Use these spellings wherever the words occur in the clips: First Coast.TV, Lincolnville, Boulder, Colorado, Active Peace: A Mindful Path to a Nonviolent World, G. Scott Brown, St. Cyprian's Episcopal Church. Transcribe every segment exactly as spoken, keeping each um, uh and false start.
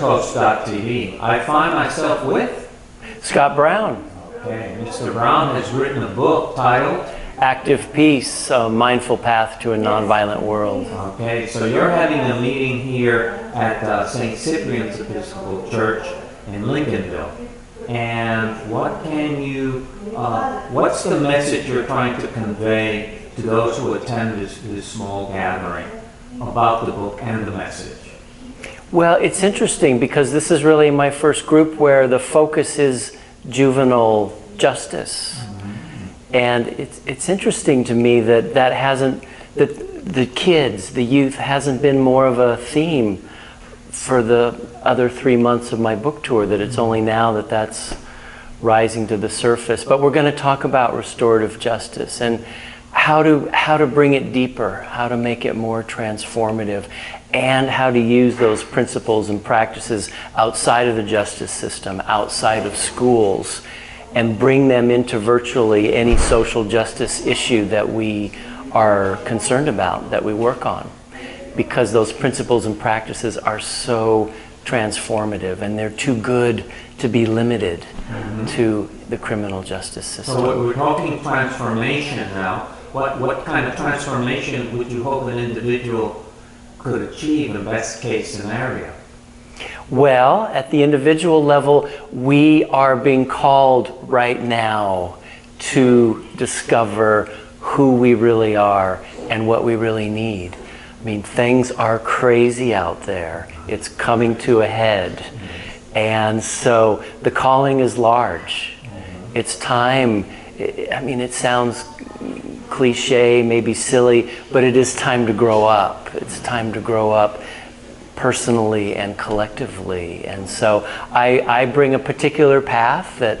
First Coast dot T V, I find myself with Scott Brown. Okay, Mister Brown has written a book titled Active Peace: A Mindful Path to a Nonviolent World. Okay, so you're having a meeting here at uh, Saint Cyprian's Episcopal Church in Lincolnville. And what can you, uh, what's the message you're trying to convey to those who attend this, this small gathering about the book and the message? Well, it's interesting because this is really my first group where the focus is juvenile justice. Mm-hmm. And it's, it's interesting to me that that hasn't, that the kids, the youth hasn't been more of a theme for the other three months of my book tour, that it's only now that that's rising to the surface. But we're going to talk about restorative justice and how to, how to bring it deeper, how to make it more transformative, and how to use those principles and practices outside of the justice system, outside of schools, and bring them into virtually any social justice issue that we are concerned about, that we work on. Because those principles and practices are so transformative and they're too good to be limited mm-hmm. to the criminal justice system. So we're talking transformation now. What, what kind of transformation would you hope an individual could achieve in the best case scenario? Well, at the individual level, we are being called right now to discover who we really are and what we really need. I mean, things are crazy out there. It's coming to a head. Mm-hmm. And so the calling is large. Mm-hmm. It's time. I mean, it sounds cliche, maybe silly, but it is time to grow up. It's time to grow up personally and collectively. And so I, I bring a particular path that,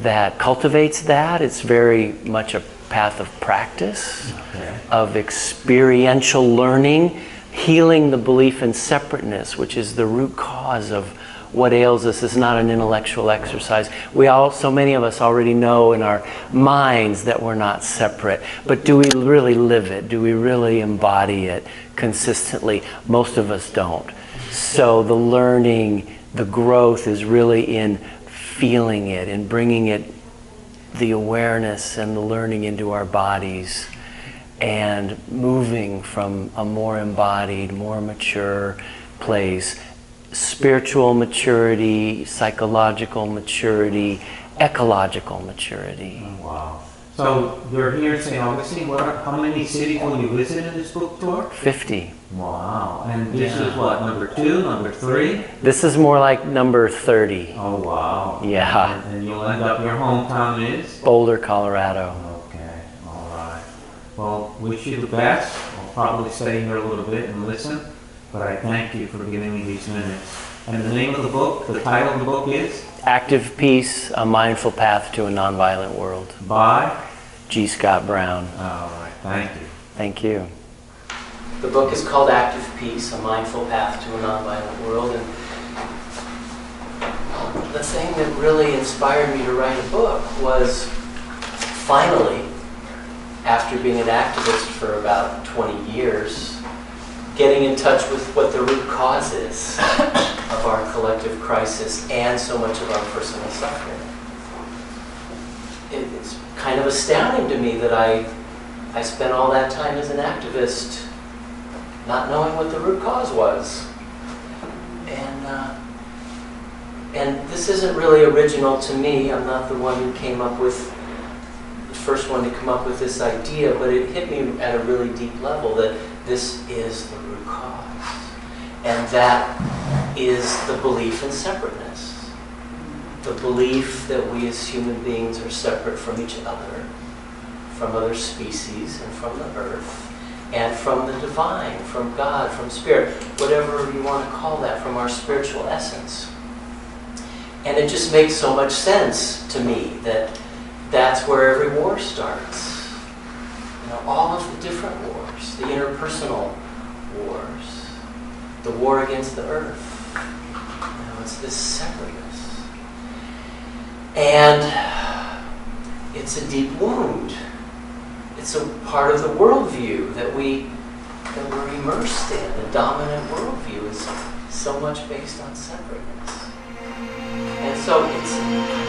that cultivates that. It's very much a path of practice, okay. of experiential learning, healing the belief in separateness, which is the root cause of what ails us. Is not an intellectual exercise. We all, so many of us already know in our minds that we're not separate, but do we really live it? Do we really embody it consistently? Most of us don't. So the learning, the growth is really in feeling it, in bringing it, the awareness and the learning, into our bodies and moving from a more embodied, more mature place. Spiritual maturity, psychological maturity, ecological maturity. Oh, wow. So you're here in Saint Augustine. What are, how many cities will you visit in this book tour? fifty. Wow. And this yeah. is what, number two, number three? This is more like number thirty. Oh, wow. Yeah. And, and you'll end up, your hometown is? Boulder, Colorado. Okay. All right. Well, wish you the best. I'll probably stay here a little bit and listen. But I thank you for giving me these minutes. And the name of the book, the title of the book is? Active Peace, A Mindful Path to a Nonviolent World. By? G. Scott Brown. All right, thank you. Thank you. The book is called Active Peace, A Mindful Path to a Nonviolent World. And the thing that really inspired me to write a book was, finally, after being an activist for about twenty years, getting in touch with what the root cause is of our collective crisis and so much of our personal suffering. It, it's kind of astounding to me that I, I spent all that time as an activist not knowing what the root cause was. And, uh, and this isn't really original to me. I'm not the one who came up with, the first one to come up with this idea, but it hit me at a really deep level that this is the root cause. And that is the belief in separateness. The belief that we as human beings are separate from each other, from other species, and from the earth, and from the divine, from God, from spirit, whatever you want to call that, from our spiritual essence. And it just makes so much sense to me that that's where every war starts. All of the different wars, the interpersonal wars, the war against the earth. You know, it's this separateness. And it's a deep wound. It's a part of the worldview that, we, that we're immersed in. The dominant worldview is so much based on separateness. And so it's